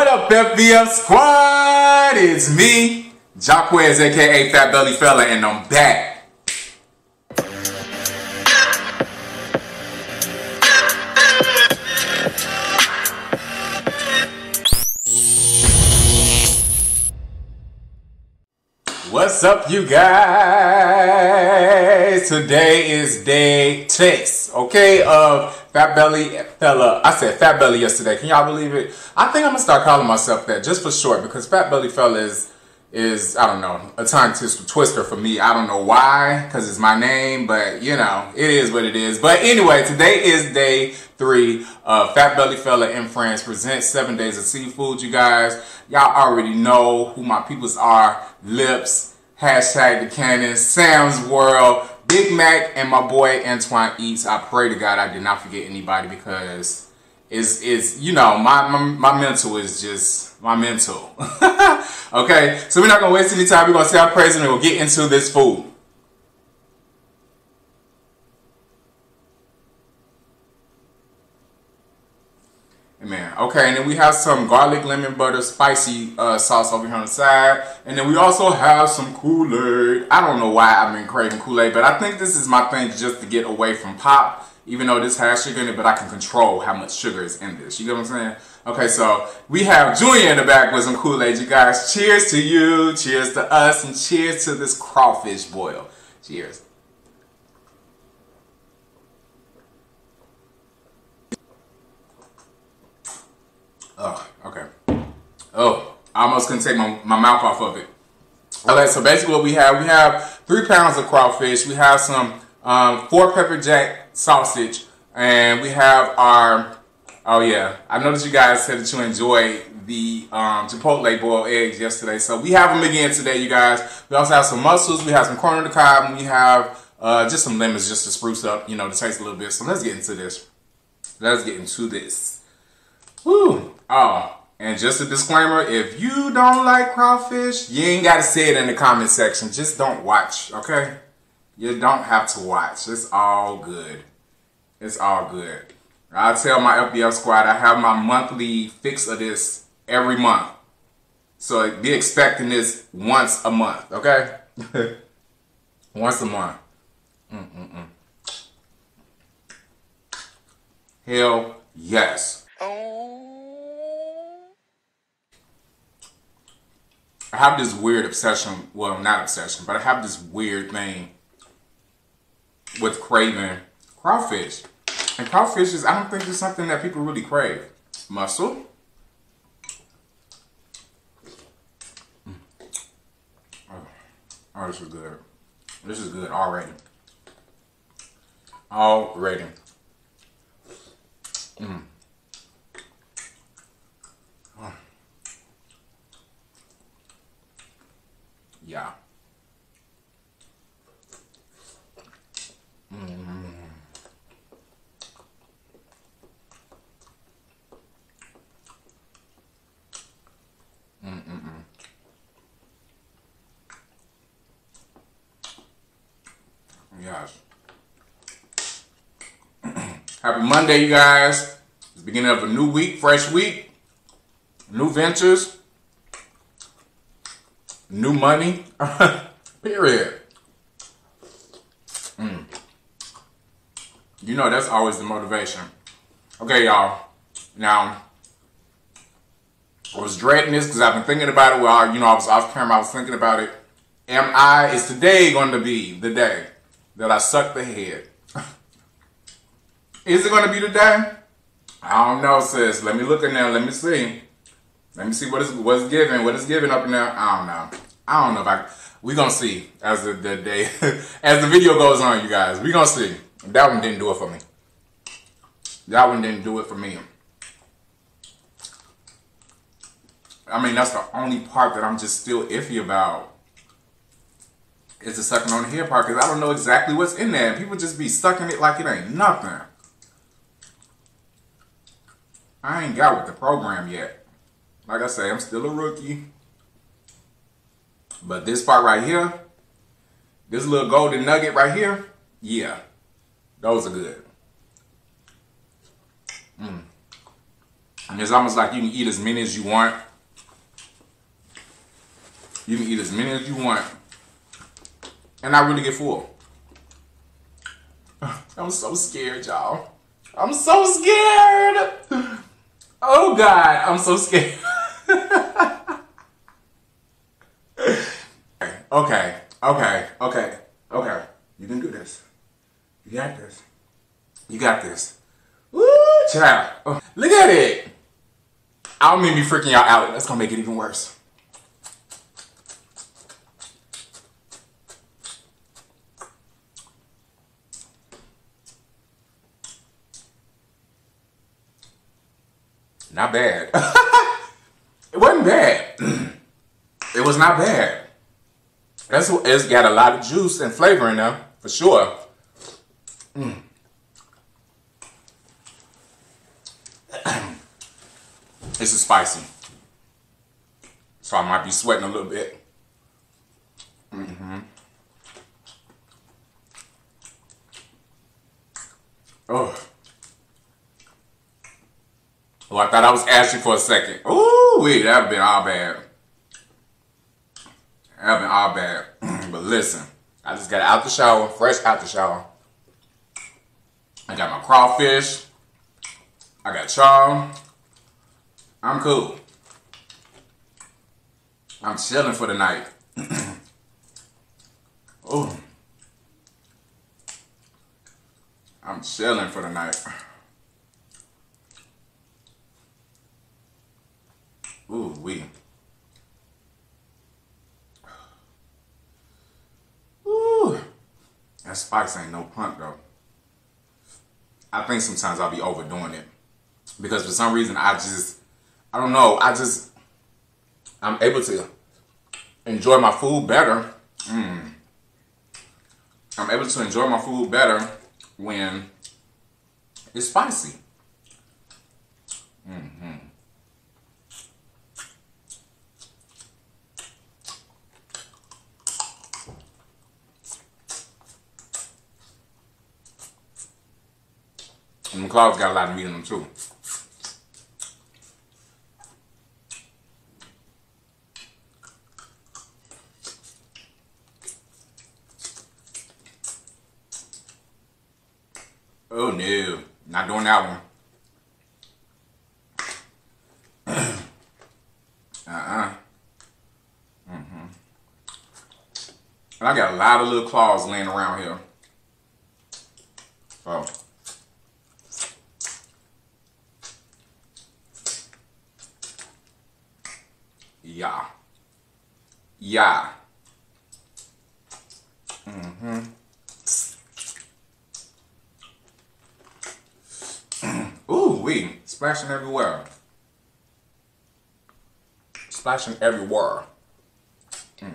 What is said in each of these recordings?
What up, FBF Squad? It's me, Jacques, aka Fat Belly Fella, and I'm back. What's up, you guys? Today is day 6, okay, of Fat Belly Fella. I said Fat Belly yesterday. Can y'all believe it? I think I'm gonna start calling myself that just for short, because Fat Belly Fella is I don't know, a tongue twister for me. I don't know why, because it's my name, but you know, it is what it is. But anyway, today is day 3 of Fat Belly Fella and Friends presents 7 Days of Seafood, you guys. Y'all already know who my peoples are. Lips, # The Cannon, Sam's World, Big Mac, and my boy Antoine Eats. I pray to God I did not forget anybody, because it's you know, my mental is just my mental. Okay, so we're not gonna waste any time. We're gonna say our prayers and we'll get into this food. Man, okay, and then we have some garlic lemon butter spicy sauce over here on the side, and then we also have some Kool-Aid. I don't know why I've been craving Kool-Aid, but I think this is my thing just to get away from pop, even though this has sugar in it, but I can control how much sugar is in this. You get what I'm saying? Okay, so we have Julia in the back with some Kool-Aid, you guys. Cheers to you, cheers to us, and cheers to this crawfish boil. Cheers. Oh, okay. Oh, I almost couldn't take my mouth off of it. Okay, so basically what we have 3 pounds of crawfish. We have some 4 Pepper Jack sausage, and we have our, oh yeah, I noticed you guys said that you enjoyed the chipotle boiled eggs yesterday, so we have them again today, you guys. We also have some mussels, we have some corn on the cob, and we have just some lemons just to spruce up, you know, to taste a little bit. So let's get into this. Let's get into this. Woo! Oh, and just a disclaimer, if you don't like crawfish, you ain't gotta say it in the comment section. Just don't watch, okay? You don't have to watch. It's all good. It's all good. I tell my FBF squad, I have my monthly fix of this every month. So be expecting this once a month, okay? Once a month. Hell yes. I have this weird obsession, well, not obsession, but I have this weird thing with craving crawfish. And crawfish is, I don't think it's something that people really crave. Mussel. Oh, this is good. This is good already. Already. Mmm. Yeah. Yes. Happy Monday, you guys. It's the beginning of a new week, fresh week, new ventures. New money, period. You know, that's always the motivation. Okay, y'all. Now, I was dreading this because I've been thinking about it. Well, you know, I was off camera. I was thinking about it. Is today going to be the day that I suck the head? Is it going to be the day? I don't know, sis. Let me look in there. Let me see. Let me see what it's giving up in there. I don't know if we gonna see as the day as the video goes on, you guys. We gonna see. That one didn't do it for me. That one didn't do it for me. I mean, that's the only part that I'm just still iffy about, is the sucking on the head part, because I don't know exactly what's in there. People just be sucking it like it ain't nothing. I ain't got with the program yet. Like I say, I'm still a rookie. But this part right here, this little golden nugget right here, yeah, those are good. And it's almost like you can eat as many as you want. You can eat as many as you want and not really get full. I'm so scared, y'all. I'm so scared. Oh, God. I'm so scared. Okay. Okay. Okay. Okay. You can do this. You got this. You got this. Woo, child. Oh, look at it. I don't mean to be freaking y'all out. That's going to make it even worse. Not bad. It wasn't bad. It was not bad. That's what, it's got a lot of juice and flavor in there, for sure. Mm. This is spicy. So I might be sweating a little bit. Mm-hmm. Oh. Oh, I thought I was asking for a second. Ooh, wait, that would've been all bad. That would've been all bad. But listen, I just got out the shower, fresh out the shower. I got my crawfish. I got charm. I'm cool. I'm chilling for the night. Ooh. I'm chilling for the night. Ooh, wee. Ooh. That spice ain't no punk, though. I think sometimes I'll be overdoing it. Because for some reason, I don't know. I'm able to enjoy my food better. Mm. I'm able to enjoy my food better when it's spicy. Mm-hmm. And the claws got a lot of meat in them too. Oh no, not doing that one. Mm-hmm. And I got a lot of little claws laying around here. Oh. Yeah. Yeah. Mm-hmm. Ooh, wee. Splashing everywhere. Splashing everywhere. Mm.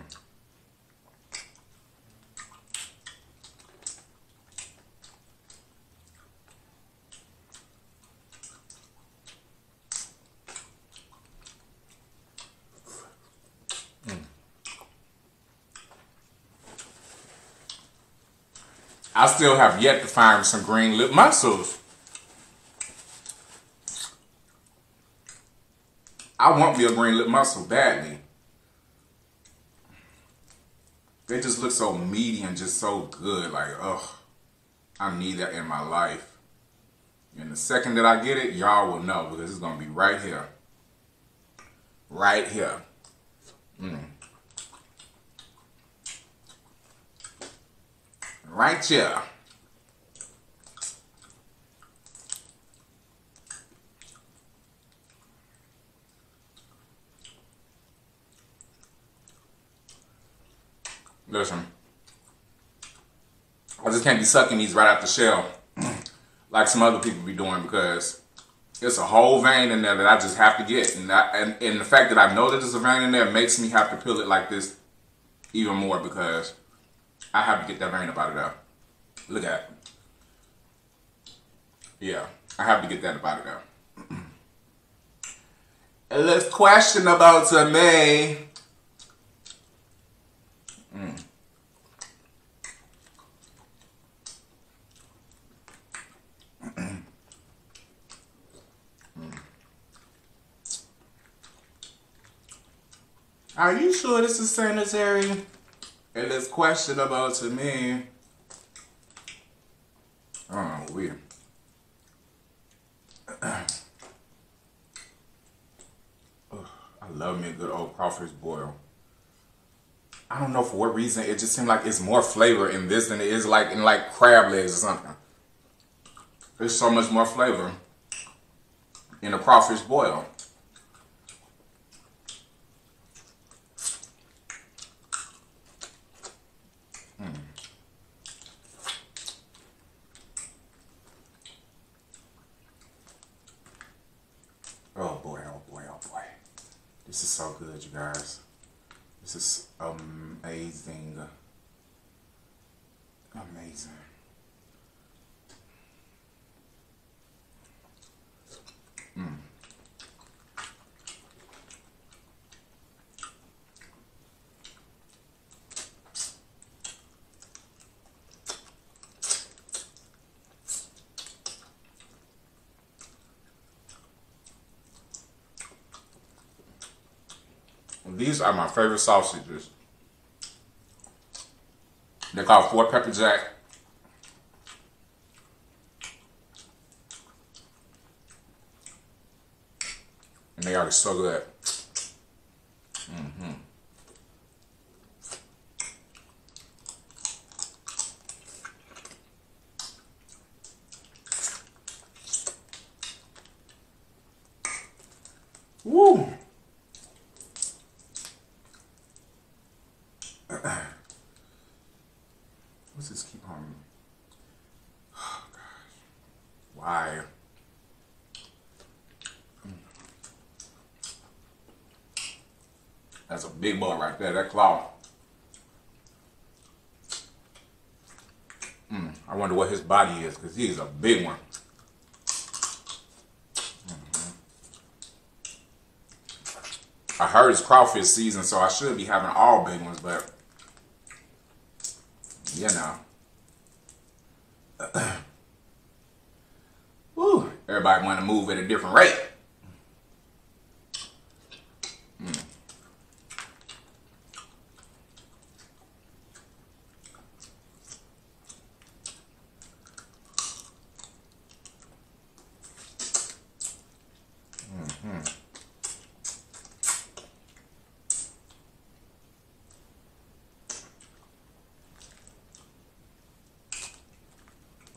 I still have yet to find some green lip mussels. I want me a green lip mussel badly. They just look so meaty and just so good. Like, ugh, I need that in my life. And the second that I get it, y'all will know because it's gonna be right here. Right here. Mm. Right here. Listen, I just can't be sucking these right out the shell like some other people be doing because it's a whole vein in there that I just have to get. And the fact that I know that there's a vein in there makes me have to peel it like this even more because I have to get that vein up out of there. Look at it. Yeah, I have to get that up out of there. It looks questionable to me. Mm. Are you sure this is sanitary? It is questionable to me. Oh, weird. I love me a good old crawfish boil. I don't know for what reason, it just seemed like it's more flavor in this than it is like in like crab legs or something. There's so much more flavor in a crawfish boil. This is so good, you guys. This is amazing. Amazing. These are my favorite sausages. They're called Four Pepper Jack. And they are so good. Mm-hmm. Woo! What's this keep on me? Oh gosh. Why? That's a big boy right there, that claw. I wonder what his body is, because he's a big one. I heard it's crawfish season, so I should be having all big ones, but you know. Woo, everybody want to move at a different rate.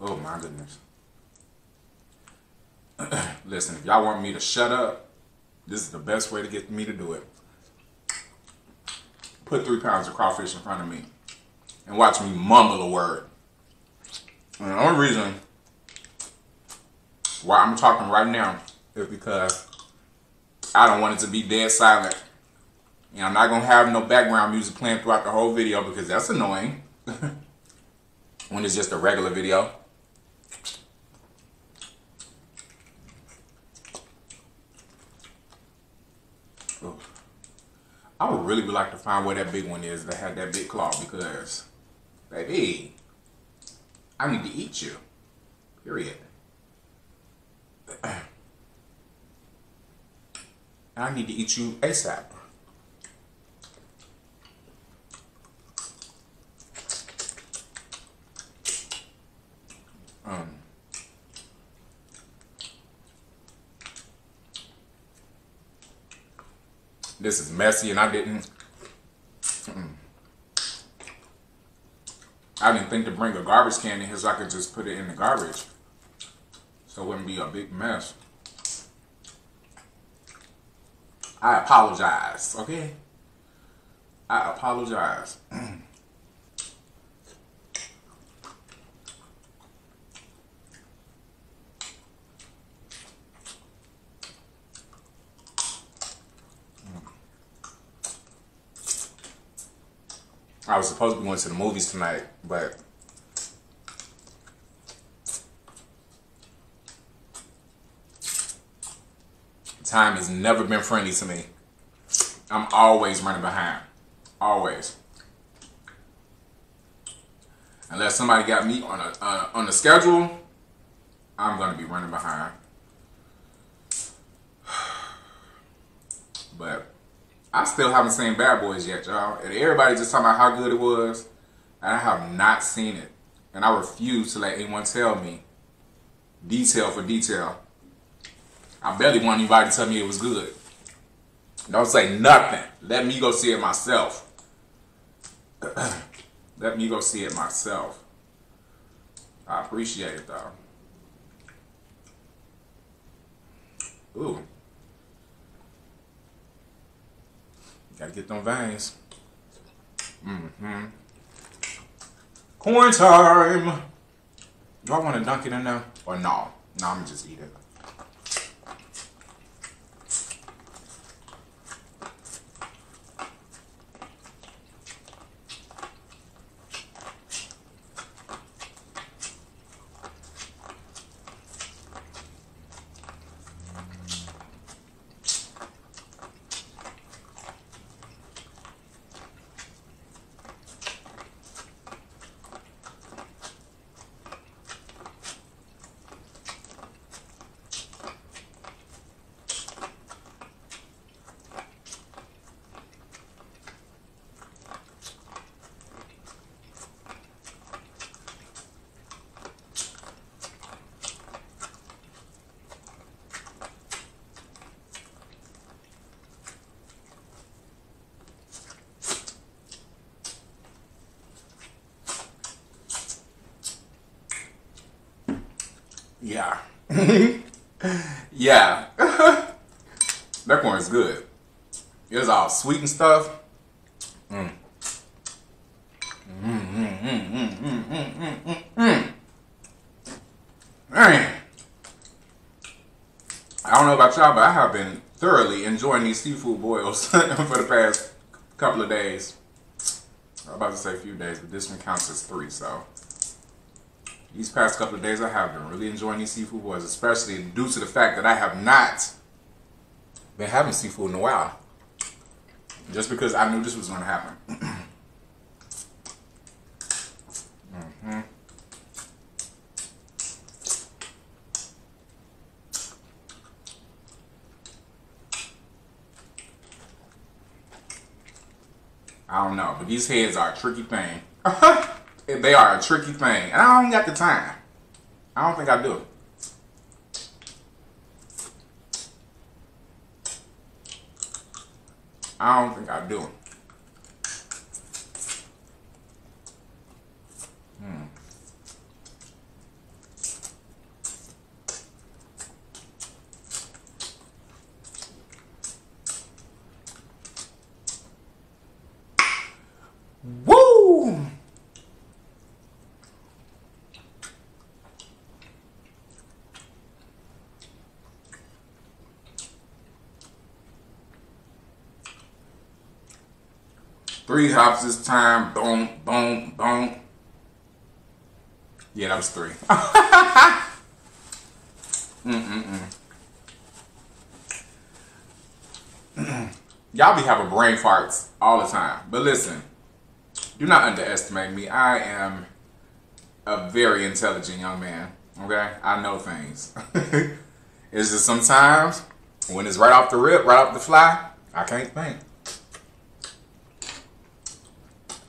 Oh my goodness. Listen, if y'all want me to shut up, this is the best way to get me to do it. Put 3 pounds of crawfish in front of me and watch me mumble a word. And the only reason why I'm talking right now is because I don't want it to be dead silent. And I'm not going to have no background music playing throughout the whole video because that's annoying when it's just a regular video. I would really like to find where that big one is that had that big claw because, baby, I need to eat you. Period. I need to eat you ASAP. This is messy, and I didn't think to bring a garbage can in here so I could just put it in the garbage, so it wouldn't be a big mess. I apologize, okay? I apologize. I was supposed to be going to the movies tonight, but time has never been friendly to me. I'm always running behind. Always. Unless somebody got me on a schedule, I'm going to be running behind. But I still haven't seen Bad Boys yet, y'all. And everybody just talking about how good it was. And I have not seen it. And I refuse to let anyone tell me detail for detail. I barely want anybody to tell me it was good. Don't say nothing. Let me go see it myself. Let me go see it myself. I appreciate it, though. Ooh. Gotta get them veins. Mm-hmm. Corn time! Do I want to dunk it in there? Or no? No, I'm gonna just eat it. Yeah. Yeah. That corn is good. It was all sweet and stuff. Mm. Man. I don't know about y'all, but I have been thoroughly enjoying these seafood boils for the past couple of days. I was about to say a few days, but this one counts as 3, so. These past couple of days, I have been really enjoying these seafood boils, especially due to the fact that I have not been having seafood in a while. Just because I knew this was going to happen. Mm-hmm. I don't know, but these heads are a tricky thing. They are a tricky thing, and I don't got the time. I don't think I do. I don't think I do. Three hops this time. Boom, boom, boom. Yeah, that was 3. Y'all be having brain farts all the time. But listen, do not underestimate me. I am a very intelligent young man. Okay? I know things. It's just sometimes when it's right off the rip, right off the fly, I can't think.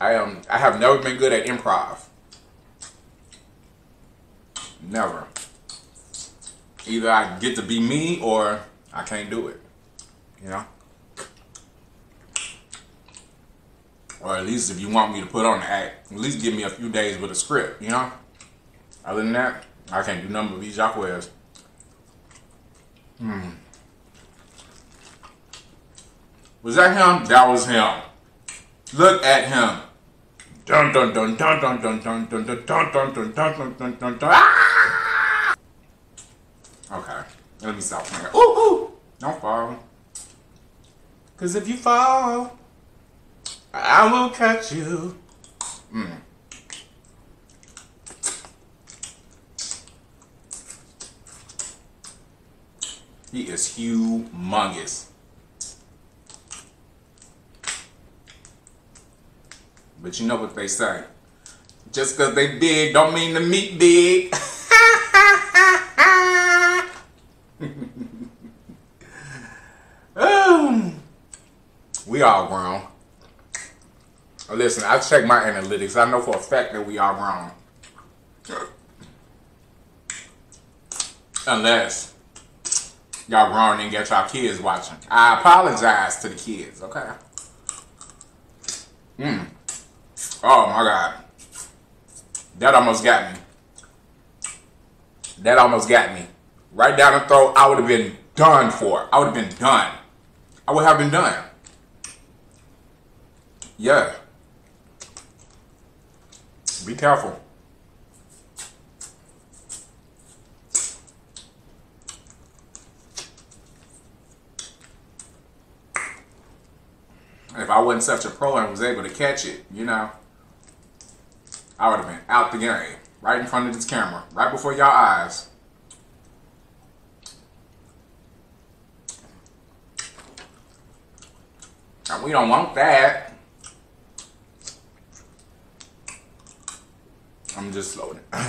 I have never been good at improv. Never. Either I get to be me or I can't do it. You know? Or at least if you want me to put on the act, at least give me a few days with a script, you know? Other than that, I can't do nothing but be Jacques. Was that him? That was him. Look at him. Dun dun dun dun dun dun dun dun dun dun dun dun dun dun dun. Okay, let me stop playing. Ooh ooh! Don't fall. Cause if you fall, I will catch you. He is humongous. But you know what they say. Just because they big don't mean the meat big. We all wrong. Listen, I check my analytics. I know for a fact that we all wrong. Unless y'all wrong and got y'all kids watching. I apologize to the kids, okay? Mmm. Oh my God. That almost got me. That almost got me. Right down the throat, I would have been done for. I would have been done. I would have been done. Yeah. Be careful. If I wasn't such a pro and was able to catch it, you know, I would have been out the game. Right in front of this camera. Right before y'all eyes. Now, we don't want that. I'm just loading. I'm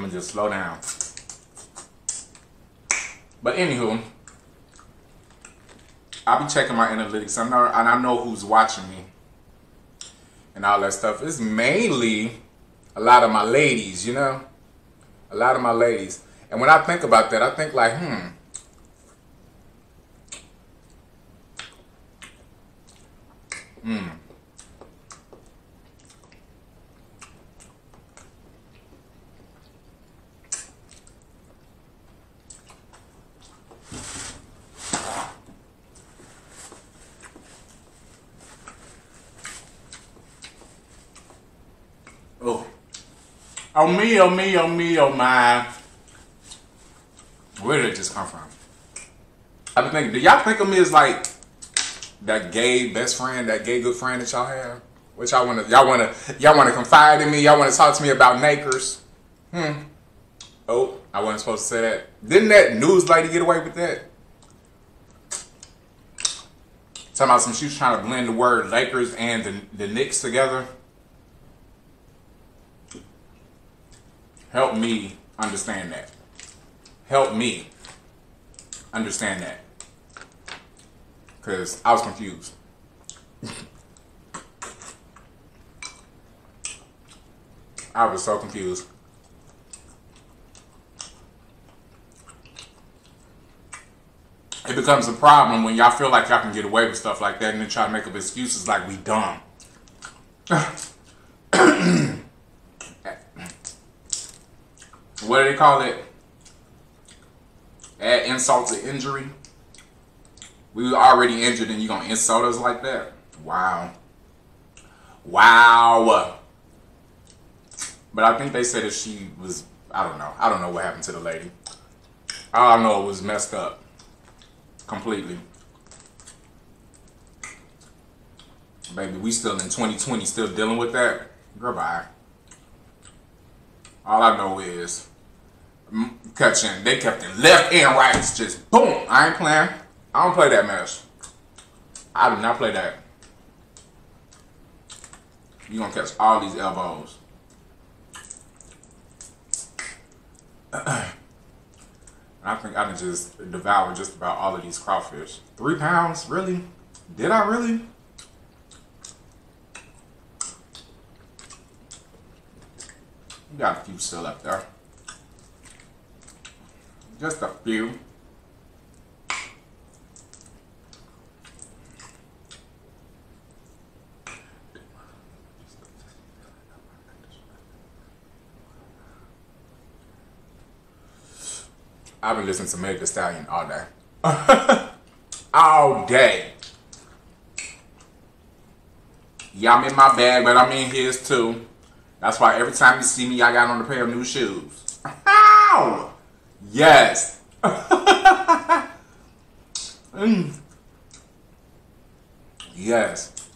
going to just slow down. But anywho, I'll be checking my analytics. I know who's watching me and all that stuff. It's mainly a lot of my ladies, you know? A lot of my ladies. And when I think about that, I think like, Oh me, oh me, oh me, oh my. Where did this come from? I've been thinking, do y'all think of me as like that gay best friend, that gay good friend that y'all have? Which y'all wanna confide in me, y'all wanna talk to me about Nakers? Oh, I wasn't supposed to say that. Didn't that news lady get away with that? Talking about some, she was trying to blend the word Lakers and the Knicks together. Help me understand that. Help me understand that. Because I was confused. I was so confused. It becomes a problem when y'all feel like y'all can get away with stuff like that and then try to make up excuses like we dumb. What do they call it? Add insult to injury. We were already injured and you're going to insult us like that? Wow. Wow. But I think they said that she was, I don't know. I don't know what happened to the lady. All I know, it was messed up. Completely. Baby, we still in 2020, still dealing with that? Girl, bye. All I know is... Cutting. They kept it left and right. It's just boom. I ain't playing. I don't play that mess. I do not play that. You're going to catch all these elbows. I think I can just devour just about all of these crawfish. 3 pounds? Really? Did I really? We got a few still up there. Just a few. I've been listening to Megan Stallion all day. All day. Yeah, I'm in my bag, but I'm in his too. That's why every time you see me, I got on a pair of new shoes. Ow! Yes! Yes.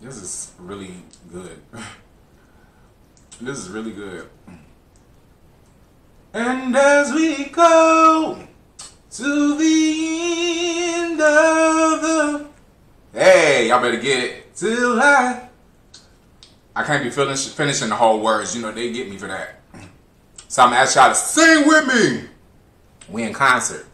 This is really good. This is really good. And as we go to the end of the hey, y'all better get it. Till I can't be finishing the whole words. You know, they get me for that. So I'm going to ask y'all to sing with me. We in concert.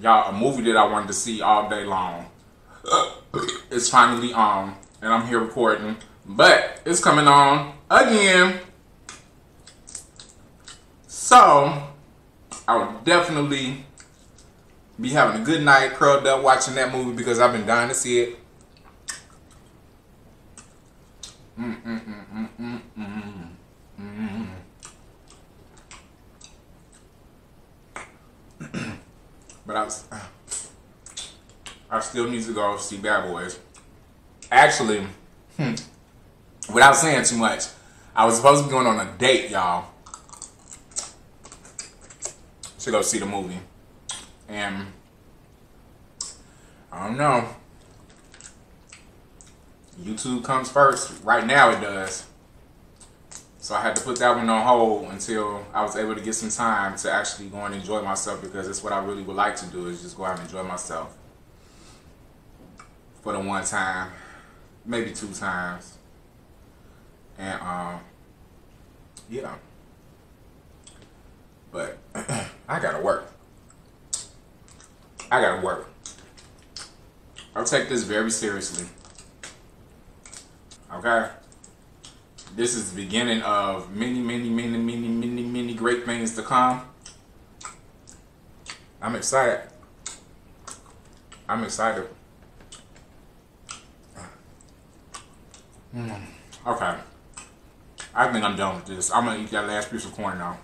Y'all, a movie that I wanted to see all day long. It's finally on. And I'm here recording. But it's coming on again. So, I would definitely be having a good night curled up watching that movie because I've been dying to see it. But I still need to go see Bad Boys. Actually, without saying too much, I was supposed to be going on a date, y'all, to go see the movie, and I don't know, YouTube comes first. Right now it does, so I had to put that one on hold until I was able to get some time to actually go and enjoy myself, because that's what I really would like to do, is just go out and enjoy myself for the one time, maybe two times, and yeah. But I gotta work. I gotta work. I'll take this very seriously. Okay? This is the beginning of many, many, many, many, many, many great things to come. I'm excited. I'm excited. Okay. I think I'm done with this. I'm gonna eat that last piece of corn now.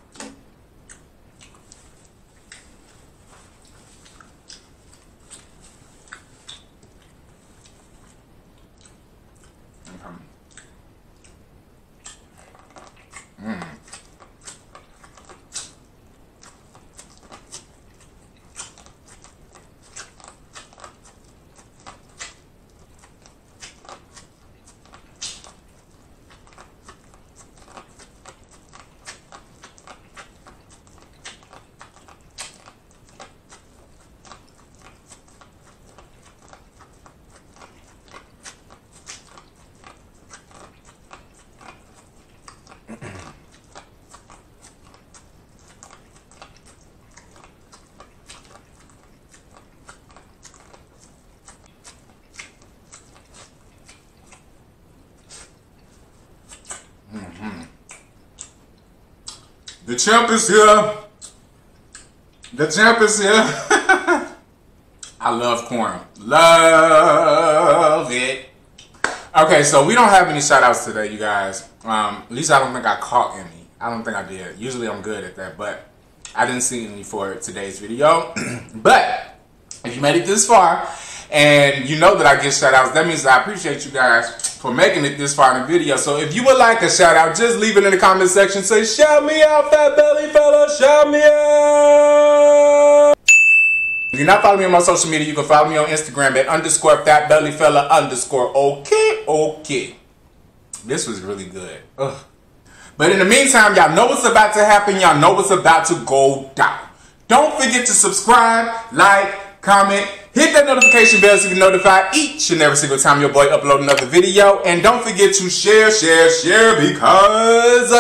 The champ is here. The champ is here. I love corn. Love it. Okay, so we don't have any shout outs today, you guys. At least I don't think I caught any. I don't think I did. Usually I'm good at that, but I didn't see any for today's video. But if you made it this far and you know that I get shout outs, that means I appreciate you guys for making it this far in the video. So if you would like a shout out, just leave it in the comment section. Say, shout me out, Fat Belly Fella, shout me out. If you're not following me on my social media, you can follow me on Instagram at _FatBellyFella_ okay. This was really good. Ugh. But in the meantime, y'all know what's about to happen. Y'all know what's about to go down. Don't forget to subscribe, like, comment, hit that notification bell so you can be notified each and every single time your boy uploads another video. And don't forget to share, share, share, because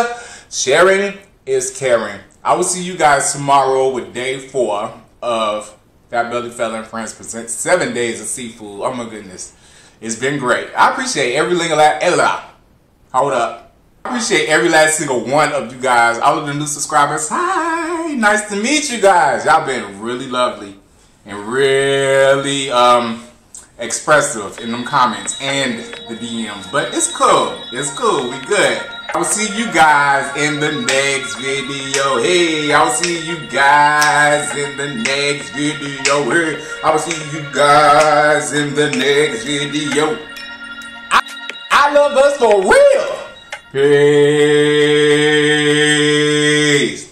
sharing is caring. I will see you guys tomorrow with day 4 of Fat Belly Fella and Friends Presents 7 Days of Seafood. Oh my goodness. It's been great. I appreciate every single last single one of you guys. All of the new subscribers. Hi. Nice to meet you guys. Y'all been really lovely and really expressive in them comments and the DMs. But it's cool. It's cool. We good. I will see you guys in the next video. Hey, I will see you guys in the next video. Hey, I will see you guys in the next video. I love us for real. Peace.